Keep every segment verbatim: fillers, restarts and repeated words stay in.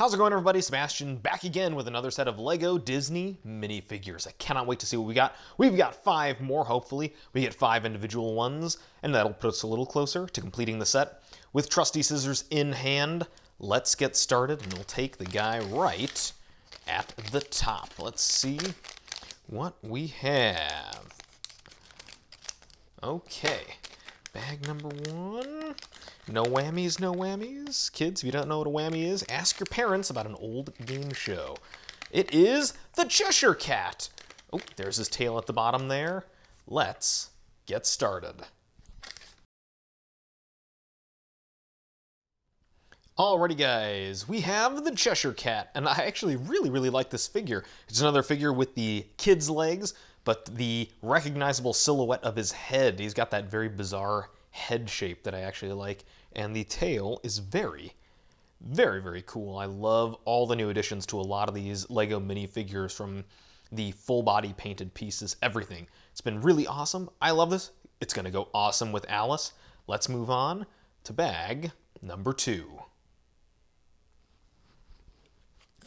How's it going, everybody? Sebastian back again with another set of LEGO Disney minifigures. I cannot wait to see what we got. We've got five more, hopefully. We get five individual ones, and that'll put us a little closer to completing the set. With trusty scissors in hand, let's get started, and we'll take the guy right at the top. Let's see what we have. Okay, bag number one. No whammies, no whammies. Kids, if you don't know what a whammy is, ask your parents about an old game show. It is the Cheshire Cat. Oh, there's his tail at the bottom there. Let's get started. Alrighty, guys, we have the Cheshire Cat, and I actually really, really like this figure. It's another figure with the kid's legs, but the recognizable silhouette of his head. He's got that very bizarre head shape that I actually like, and the tail is very, very, very cool. I love all the new additions to a lot of these LEGO minifigures, from the full body painted pieces, everything. It's been really awesome. I love this. It's gonna go awesome with Alice. Let's move on to bag number two.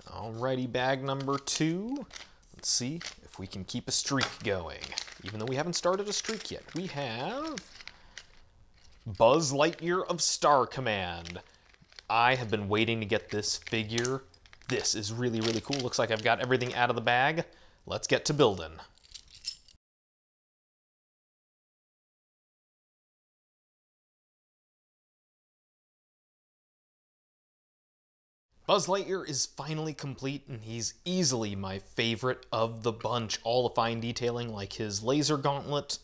Alrighty, bag number two. Let's see if we can keep a streak going. Even though we haven't started a streak yet, we have Buzz Lightyear of Star Command. I have been waiting to get this figure. This is really, really cool. Looks like I've got everything out of the bag. Let's get to building. Buzz Lightyear is finally complete, and he's easily my favorite of the bunch. All the fine detailing, like his laser gauntlet,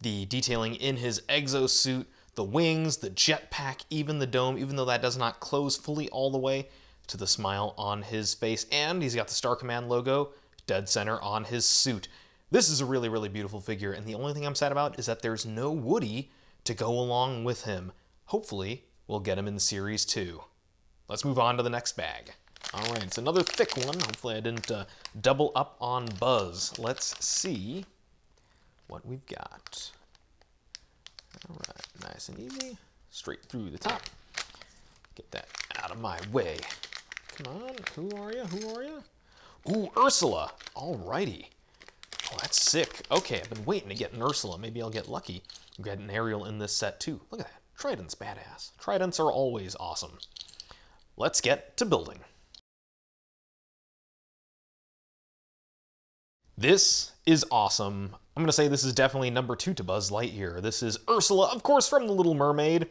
the detailing in his exosuit, the wings, the jetpack, even the dome, even though that does not close fully all the way, to the smile on his face. And he's got the Star Command logo dead center on his suit. This is a really, really beautiful figure, and the only thing I'm sad about is that there's no Woody to go along with him. Hopefully, we'll get him in Series two. Let's move on to the next bag. All right, it's another thick one. Hopefully I didn't uh, double up on Buzz. Let's see what we've got. All right, nice and easy, straight through the top. Get that out of my way. Come on, who are you, who are you? Ooh, Ursula, all righty. Oh, that's sick. Okay, I've been waiting to get an Ursula. Maybe I'll get lucky. We've got an Ariel in this set too. Look at that, Trident's badass. Tridents are always awesome. Let's get to building. This is awesome. I'm gonna say this is definitely number two to Buzz Lightyear. This is Ursula, of course, from The Little Mermaid,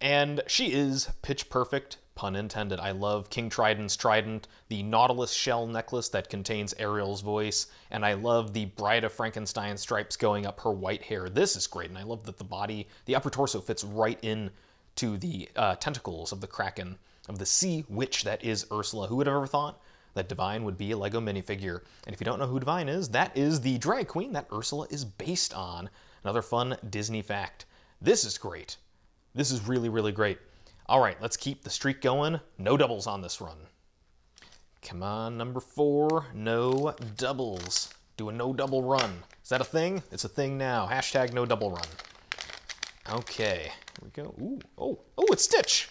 and she is pitch perfect, pun intended. I love King Triton's trident, the Nautilus shell necklace that contains Ariel's voice, and I love the Bride of Frankenstein stripes going up her white hair. This is great, and I love that the body, the upper torso, fits right in to the uh, tentacles of the Kraken, of the sea witch that is Ursula. Who would have ever thought that Divine would be a LEGO minifigure? And if you don't know who Divine is, that is the drag queen that Ursula is based on. Another fun Disney fact. This is great. This is really, really great. All right, let's keep the streak going. No doubles on this run. Come on, number four, no doubles. Do a no double run. Is that a thing? It's a thing now. Hashtag no double run. Okay, here we go. Ooh, oh, oh, it's Stitch.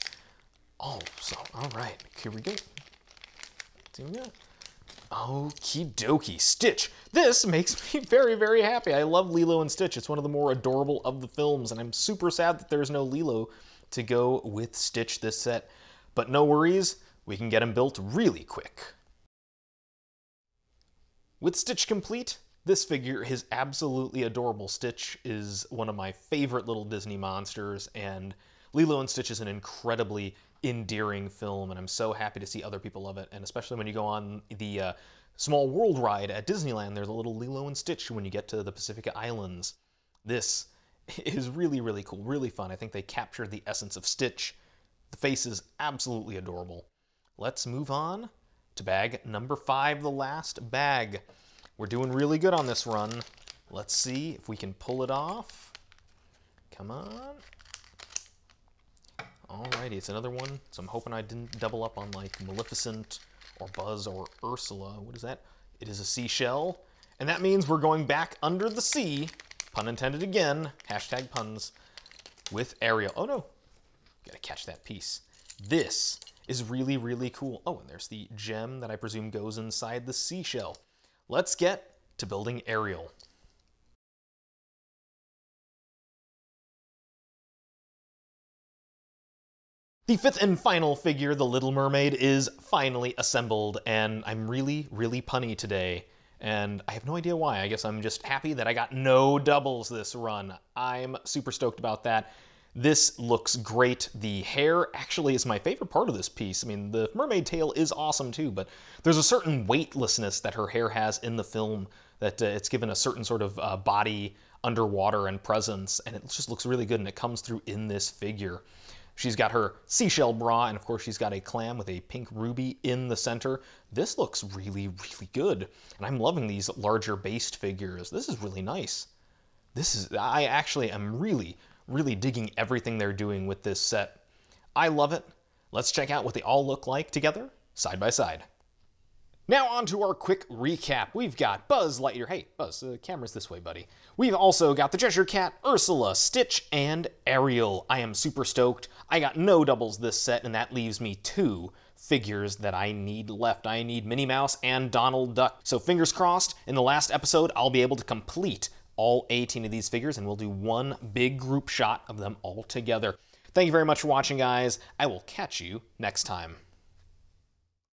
Oh, so, all right, here we go. Okie dokie, Stitch. This makes me very, very happy. I love Lilo and Stitch. It's one of the more adorable of the films, and I'm super sad that there's no Lilo to go with Stitch this set. But no worries, we can get him built really quick. With Stitch complete, this figure is absolutely adorable. Stitch is one of my favorite little Disney monsters, and Lilo and Stitch is an incredibly endearing film, and I'm so happy to see other people love it. And especially when you go on the uh, Small World ride at Disneyland, there's a little Lilo and Stitch when you get to the Pacific Islands. This is really, really cool, really fun. I think they captured the essence of Stitch. The face is absolutely adorable. Let's move on to bag number five, the last bag. We're doing really good on this run. Let's see if we can pull it off. Come on. Alrighty, it's another one, so I'm hoping I didn't double up on, like, Maleficent or Buzz or Ursula. What is that? It is a seashell, and that means we're going back under the sea, pun intended again, hashtag puns, with Ariel. Oh no, gotta catch that piece. This is really, really cool. Oh, and there's the gem that I presume goes inside the seashell. Let's get to building Ariel. The fifth and final figure, the Little Mermaid, is finally assembled, and I'm really, really punny today. And I have no idea why. I guess I'm just happy that I got no doubles this run. I'm super stoked about that. This looks great. The hair actually is my favorite part of this piece. I mean, the mermaid tail is awesome too, but there's a certain weightlessness that her hair has in the film that uh, it's given a certain sort of uh, body underwater and presence, and it just looks really good, and it comes through in this figure. She's got her seashell bra, and of course she's got a clam with a pink ruby in the center. This looks really, really good, and I'm loving these larger based figures. This is really nice. This is, I actually am really, really digging everything they're doing with this set. I love it. Let's check out what they all look like together, side by side. Now on to our quick recap. We've got Buzz Lightyear. Hey, Buzz, the uh, camera's this way, buddy. We've also got the Cheshire Cat, Ursula, Stitch, and Ariel. I am super stoked. I got no doubles this set, and that leaves me two figures that I need left. I need Minnie Mouse and Donald Duck. So fingers crossed, in the last episode, I'll be able to complete all eighteen of these figures, and we'll do one big group shot of them all together. Thank you very much for watching, guys. I will catch you next time.